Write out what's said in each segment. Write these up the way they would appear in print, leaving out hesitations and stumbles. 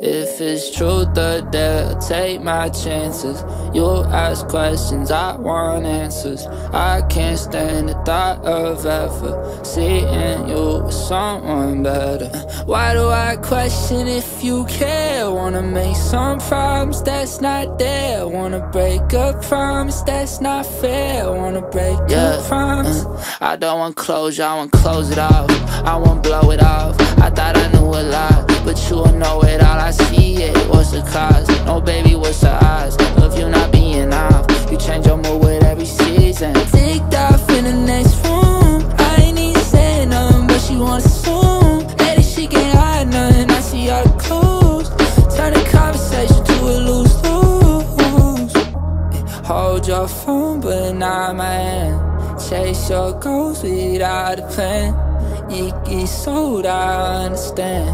If it's true that they'll take my chances, you'll ask questions, I want answers. I can't stand the thought of ever seeing you with someone better. Why do I question if you care? Wanna make some problems that's not there. Wanna break a promise that's not fair. Wanna break a promise. I don't want closure, I want to close it off. I want to blow it off. I thought I knew a lot, but you will know it all. I see it, what's the cause? No baby, what's the odds of you not being off? You change your mood with every season. Ticked off in the next room, I ain't even saying nothing, but she wants assume. Lady, she can't hide nothing, I see all the clues. Turn the conversation to a lose-lose. Hold your phone, but not my hand. Chase your goals without a plan. Geeky sold, I understand,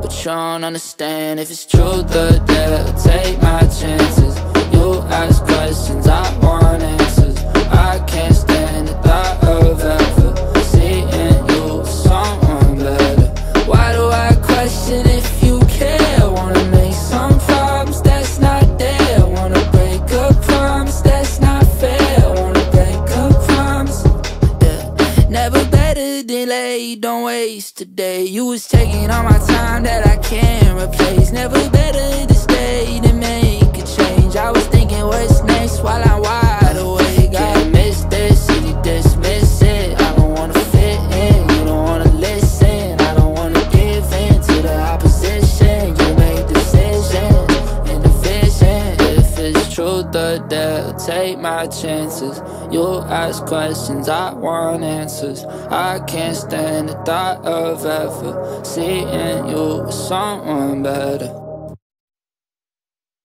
but you don't understand. If it's true that they'll take my chances, you ask questions, I want answers. I can't stand the thought of ever seeing you with someone better. Why do I question if you care? Wanna make some problems that's not there. Wanna break a promise that's not fair. Wanna break a promise, yeah. Never better than late, don't waste today. You was taking all my time that I can't replace. Never better to stay than make a change. I was thinking what's next while I'm wide awake. I miss this and you dismiss it. I don't wanna fit in, you don't wanna listen. I don't wanna give in to the opposition. You make decisions in the vision. If it's true that they'll take my chances, you'll ask questions, I want answers. I can't stand the thought of ever seeing you with someone better.